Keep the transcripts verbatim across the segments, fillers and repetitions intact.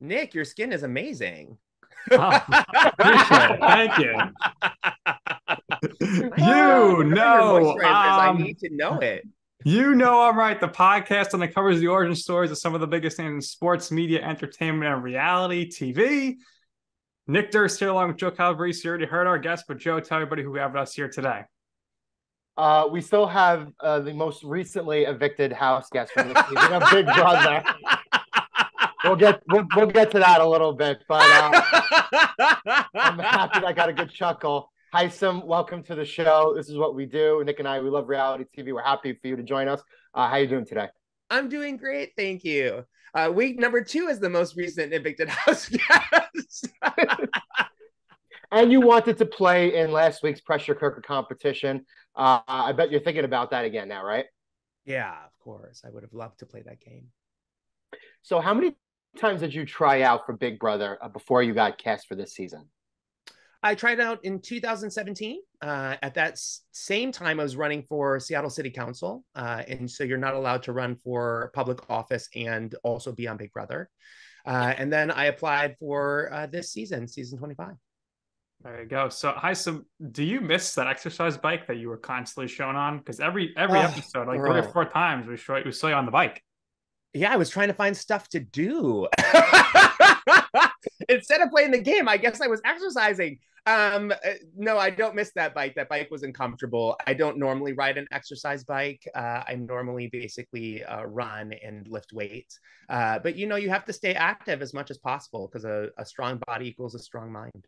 Nick, your skin is amazing. Oh, appreciate it. Thank you. You know, um, I need to know it. You Know I'm Right, the podcast that covers the origin stories of some of the biggest names in sports, media, entertainment, and reality T V. Nick Durst here along with Joe Calabrese. You already heard our guest, but Joe, tell everybody who we have with us here today. Uh, we still have uh, the most recently evicted house guest from this season of Big Brother. We'll get we'll, we'll get to that a little bit, but uh, I'm happy that I got a good chuckle. Hisam, welcome to the show. This is what we do. Nick and I, we love reality T V. We're happy for you to join us. Uh, how are you doing today? I'm doing great, thank you. Uh, week number two is the most recent evicted house guest. And you wanted to play in last week's pressure cooker competition. Uh, I bet you're thinking about that again now, right? Yeah, of course. I would have loved to play that game. So how many times did you try out for Big Brother uh, before you got cast for this season? I tried out in two thousand seventeen. Uh, at that s- same time, I was running for Seattle City Council. Uh, and so you're not allowed to run for public office and also be on Big Brother. Uh, and then I applied for uh, this season, season twenty-five. There you go. So, Hisam, do you miss that exercise bike that you were constantly shown on? Because every every oh, episode, like bro. three or four times, we show, we saw you on the bike. Yeah, I was trying to find stuff to do. Instead of playing the game, I guess I was exercising. Um, no, I don't miss that bike. That bike was uncomfortable. I don't normally ride an exercise bike. Uh, I normally basically uh, run and lift weights. Uh, but, you know, you have to stay active as much as possible because a, a strong body equals a strong mind.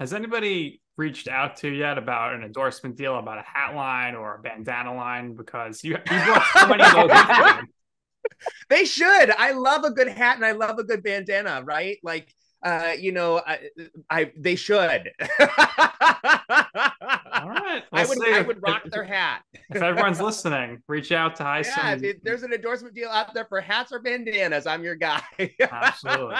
Has anybody reached out to you yet about an endorsement deal, about a hat line or a bandana line? Because you, you've got so many of those. They should. I love a good hat and I love a good bandana, right? Like, uh, you know, I, I they should. All right. We'll I would, I would rock if, their hat. If everyone's listening, reach out to Hisam. Yeah, if it, there's an endorsement deal out there for hats or bandanas, I'm your guy. Absolutely.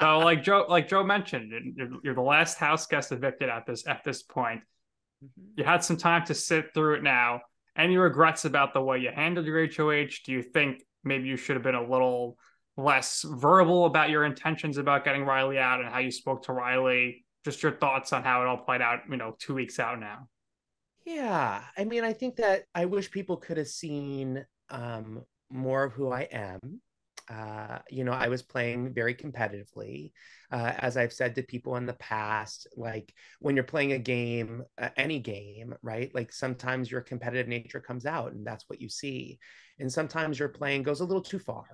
So, like Joe, like Joe mentioned, you're, you're the last house guest evicted at this at this point. Mm-hmm. You had some time to sit through it now. Any regrets about the way you handled your H O H? Do you think maybe you should have been a little less verbal about your intentions about getting Riley out and how you spoke to Riley? Just your thoughts on how it all played out, you know, two weeks out now. Yeah. I mean, I think that I wish people could have seen um, more of who I am. Uh, you know, I was playing very competitively. Uh, as I've said to people in the past, like when you're playing a game, uh, any game, right? Like sometimes your competitive nature comes out and that's what you see. And sometimes your playing goes a little too far.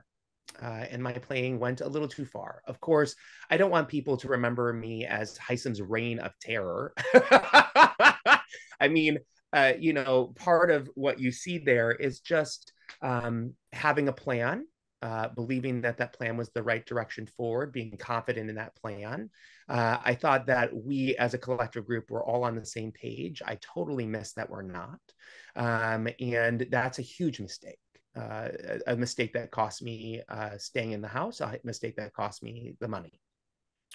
Uh, and my playing went a little too far. Of course, I don't want people to remember me as Hisam's reign of terror. I mean, uh, you know, part of what you see there is just um, having a plan. Uh, believing that that plan was the right direction forward, being confident in that plan. Uh, I thought that we as a collective group were all on the same page. I totally missed that we're not. Um, and that's a huge mistake. Uh, a, a mistake that cost me uh, staying in the house, a mistake that cost me the money.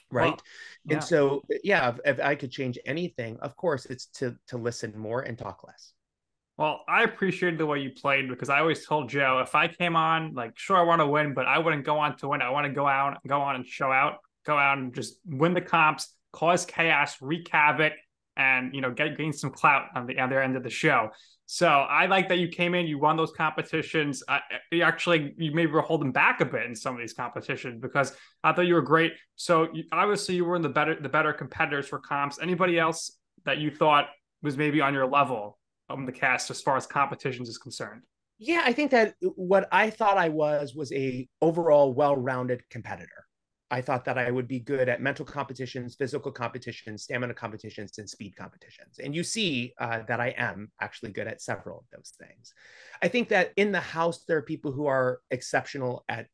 Right. Wow. Yeah. And so, yeah, if, if I could change anything, of course, it's to to listen more and talk less. Well, I appreciated the way you played because I always told Joe, if I came on, like, sure, I want to win, but I wouldn't go on to win. I want to go out, go on and show out, go out and just win the comps, cause chaos, wreak havoc, and, you know, get gain some clout on the other end of the show. So I like that you came in, you won those competitions. Uh, you actually, you maybe were holding back a bit in some of these competitions because I thought you were great. So you, obviously you were in the better, the better competitors for comps. Anybody else that you thought was maybe on your level? Um, the cast as far as competitions is concerned? Yeah, I think that what I thought I was was a overall well-rounded competitor. I thought that I would be good at mental competitions, physical competitions, stamina competitions, and speed competitions. And you see uh, that I am actually good at several of those things. I think that in the house, there are people who are exceptional at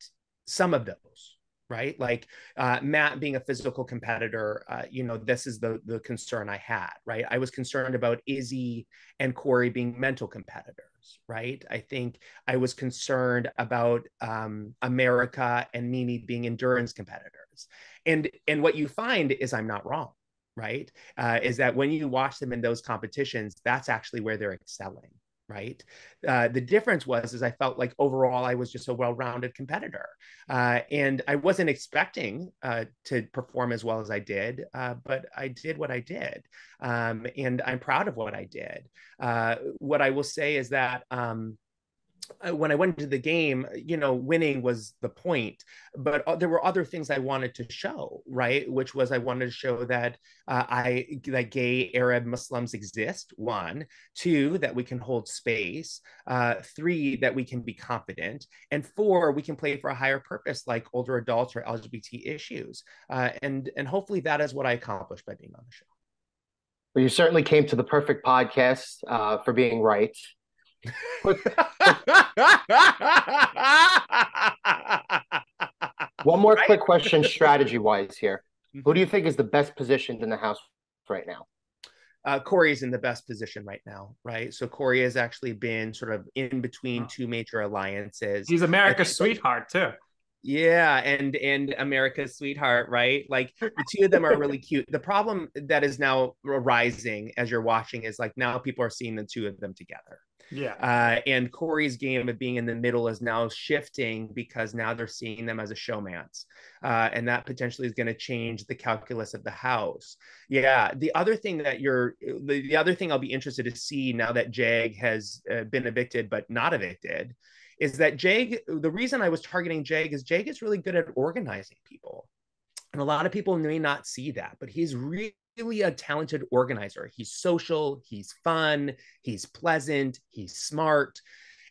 some of those. Right? Like uh, Matt being a physical competitor, uh, you know, this is the the concern I had, right? I was concerned about Izzy and Corey being mental competitors, right? I think I was concerned about um, America and Mimi being endurance competitors. And, and what you find is I'm not wrong, right? Uh, is that when you watch them in those competitions, that's actually where they're excelling. right? Uh, the difference was, is I felt like overall, I was just a well-rounded competitor. Uh, and I wasn't expecting uh, to perform as well as I did, uh, but I did what I did. Um, and I'm proud of what I did. Uh, what I will say is that um, when I went into the game, you know, winning was the point, but there were other things I wanted to show, right? Which was I wanted to show that uh, I that gay Arab Muslims exist. One, two, that we can hold space. Uh, three, that we can be confident, and four, we can play for a higher purpose, like older adults or L G B T issues. Uh, and and hopefully that is what I accomplished by being on the show. Well, you certainly came to the perfect podcast uh, for being right. One more right? quick question, strategy wise here. Who do you think is the best positioned in the house right now? Uh, Corey's in the best position right now, right? So Corey has actually been sort of in between two major alliances. He's America's sweetheart too. Yeah, and and America's sweetheart, right? Like the two of them are really cute. The problem that is now arising as you're watching is like now people are seeing the two of them together. Yeah. Uh, and Corey's game of being in the middle is now shifting because now they're seeing them as a showmance. Uh, and that potentially is going to change the calculus of the house. Yeah. The other thing that you're, the, the other thing I'll be interested to see now that Jag has uh, been evicted, but not evicted, is that Jag, the reason I was targeting Jag is Jag is really good at organizing people. And a lot of people may not see that, but he's really, really a talented organizer. He's social, he's fun, he's pleasant, he's smart.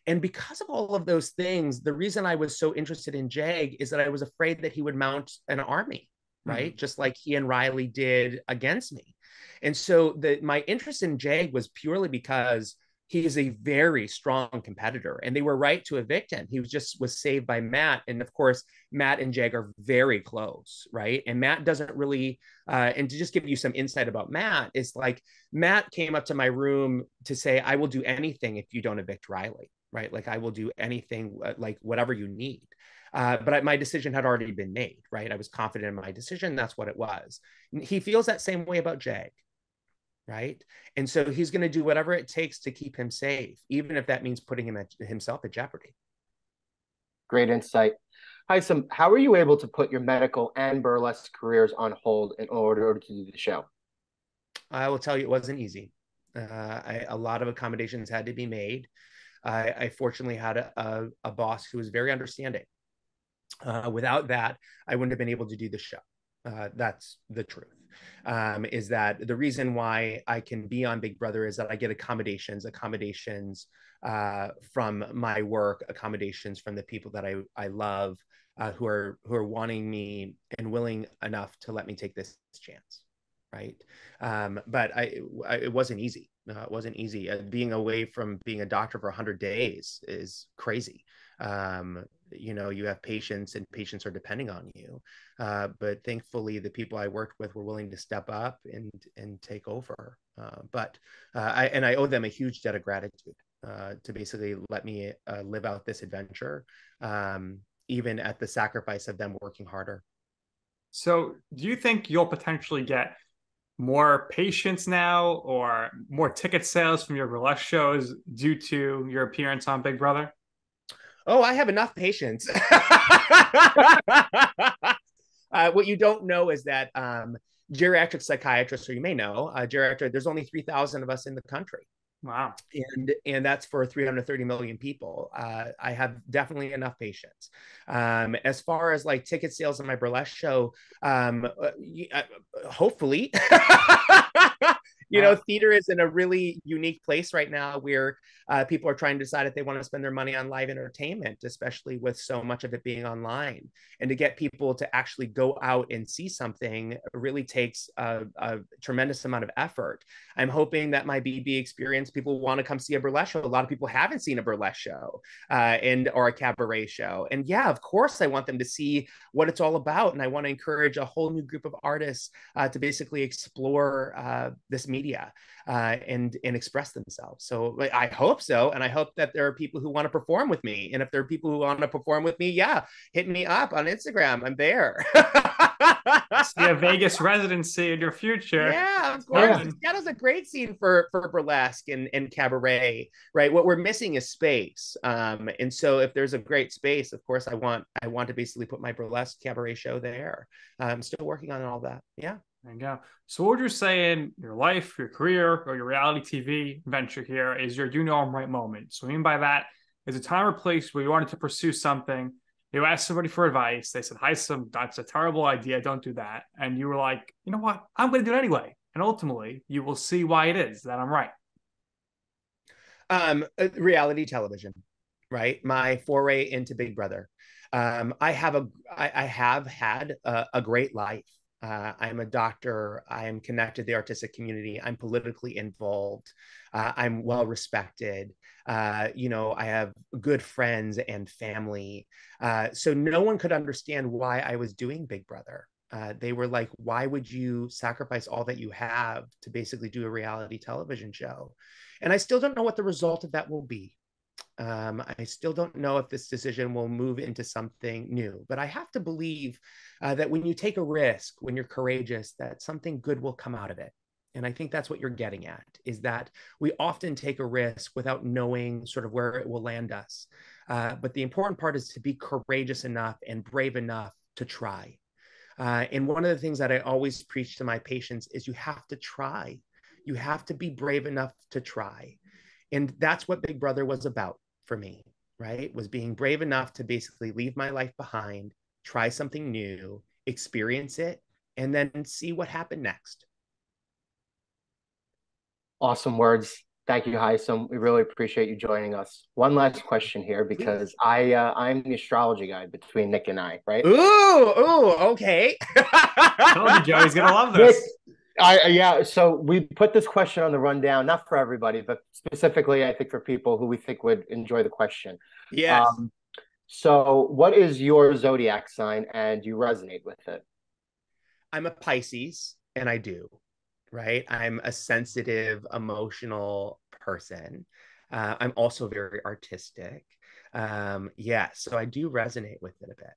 And because of all of those things, the reason I was so interested in Jag is that I was afraid that he would mount an army, right? Mm-hmm. Just like he and Riley did against me. And so the, my interest in Jag was purely because he is a very strong competitor, and they were right to evict him. He was just was saved by Matt. And of course, Matt and Jag are very close, right? And Matt doesn't really, uh, and to just give you some insight about Matt, it's like Matt came up to my room to say, I will do anything if you don't evict Riley, right? Like I will do anything, like whatever you need. Uh, but I, my decision had already been made, right? I was confident in my decision. That's what it was. He feels that same way about Jag. Right. And so he's going to do whatever it takes to keep him safe, even if that means putting him at, himself at jeopardy. Great insight. Hisam, how were you able to put your medical and burlesque careers on hold in order to do the show? I will tell you, it wasn't easy. Uh, I, a lot of accommodations had to be made. I, I fortunately had a, a, a boss who was very understanding. Uh, without that, I wouldn't have been able to do the show. Uh, that's the truth. Um, is that the reason why I can be on Big Brother is that I get accommodations, accommodations uh, from my work, accommodations from the people that I, I love, uh, who are who are wanting me and willing enough to let me take this chance, right? Um, but I, I it wasn't easy. Uh, it wasn't easy. Uh, being away from being a doctor for one hundred days is crazy. Um, you know, you have patients and patients are depending on you. Uh, but thankfully, the people I worked with were willing to step up and and take over. Uh, but uh, I and I owe them a huge debt of gratitude uh, to basically let me uh, live out this adventure, um, even at the sacrifice of them working harder. So do you think you'll potentially get more patients now or more ticket sales from your burlesque shows due to your appearance on Big Brother? Oh, I have enough patience. uh, what you don't know is that um, geriatric psychiatrists, or you may know, uh, geriatric, there's only three thousand of us in the country. Wow. And and that's for three hundred thirty million people. Uh, I have definitely enough patience. Um, as far as like ticket sales in my burlesque show, um, uh, hopefully. You know, theater is in a really unique place right now where uh, people are trying to decide if they want to spend their money on live entertainment, especially with so much of it being online. And to get people to actually go out and see something really takes a, a tremendous amount of effort. I'm hoping that my B B experience, people want to come see a burlesque show. A lot of people haven't seen a burlesque show uh, and or a cabaret show. And yeah, of course, I want them to see what it's all about. And I want to encourage a whole new group of artists uh, to basically explore uh, this medium. media uh, and and express themselves. So like, I hope so, and I hope that there are people who want to perform with me. And if there are people who want to perform with me, yeah, hit me up on Instagram. I'm there. See a Vegas residency in your future. Yeah, of course. Yeah. Seattle's a great scene for, for burlesque and, and cabaret, right? What we're missing is space. Um, and so if there's a great space, of course, I want I want to basically put my burlesque cabaret show there. I'm still working on all that. Yeah. There you go. So what would you say in your life, your career, or your reality T V venture here is your You Know I'm Right moment? So what I mean by that is a time or place where you wanted to pursue something. You asked somebody for advice. They said, Hisam, that's a terrible idea. Don't do that. And you were like, you know what? I'm going to do it anyway. And ultimately, you will see why it is that I'm right. Um, reality television, right? My foray into Big Brother. Um, I have a, I, I have had a, a great life. Uh, I'm a doctor. I am connected to the artistic community. I'm politically involved. Uh, I'm well respected. Uh, you know, I have good friends and family. Uh, so no one could understand why I was doing Big Brother. Uh, they were like, why would you sacrifice all that you have to basically do a reality television show? And I still don't know what the result of that will be. Um, I still don't know if this decision will move into something new, but I have to believe uh, that when you take a risk, when you're courageous, that something good will come out of it. And I think that's what you're getting at, is that we often take a risk without knowing sort of where it will land us. Uh, but the important part is to be courageous enough and brave enough to try. Uh, and one of the things that I always preach to my patients is you have to try. You have to be brave enough to try. And that's what Big Brother was about for me, right? Was being brave enough to basically leave my life behind, try something new, experience it, and then see what happened next. Awesome words. Thank you, Hisam. We really appreciate you joining us. One last question here, because I, uh, I'm the astrology guy between Nick and I, right? Ooh, ooh, okay. I told you, Joey's going to love this. Nick, I, yeah, so we put this question on the rundown, not for everybody, but specifically, I think, for people who we think would enjoy the question. Yes. Um, so what is your zodiac sign and you resonate with it? I'm a Pisces, and I do, right? I'm a sensitive, emotional person. Uh, I'm also very artistic. Um, yeah, so I do resonate with it a bit.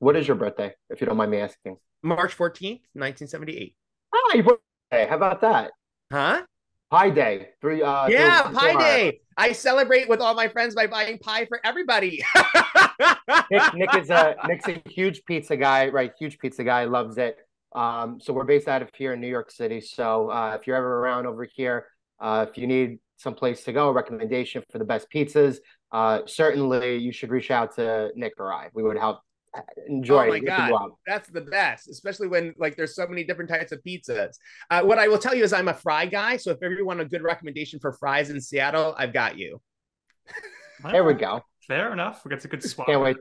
What is your birthday, if you don't mind me asking? March fourteenth, nineteen seventy-eight. Hi, birthday. How about that? Huh? Pie Day. Three, uh, yeah, three, Pie Day. I celebrate with all my friends by buying pie for everybody. Nick, Nick is a, Nick's a huge pizza guy, right? Huge pizza guy. Loves it. Um, so we're based out of here in New York City. So uh, if you're ever around over here, uh, if you need some place to go, a recommendation for the best pizzas, uh, certainly you should reach out to Nick or I. We would help. Enjoy. Oh my God, that's the best, especially when like there's so many different types of pizzas. Uh, what I will tell you is I'm a fry guy, so if you want a good recommendation for fries in Seattle, I've got you. There we go. Fair enough. We got a good spot. Can't wait.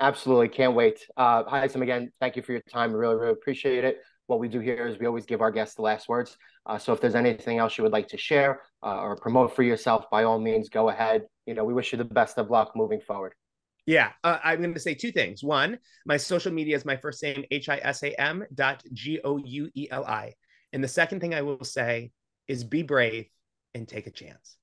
Absolutely, can't wait. Uh, Hisam, again, thank you for your time. We really, really appreciate it. What we do here is we always give our guests the last words. Uh, so if there's anything else you would like to share uh, or promote for yourself, by all means, go ahead. You know, we wish you the best of luck moving forward. Yeah, uh, I'm going to say two things. One, my social media is my first name, H I S A M dot G O U E L I. And the second thing I will say is be brave and take a chance.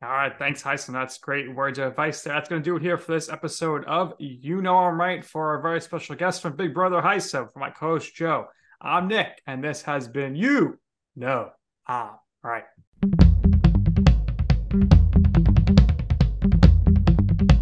All right. Thanks, Hisam. That's great words of advice there. That's going to do it here for this episode of You Know I'm Right. For our very special guest from Big Brother, Hisam, for my co-host, Joe, I'm Nick, and this has been You Know I'm Right.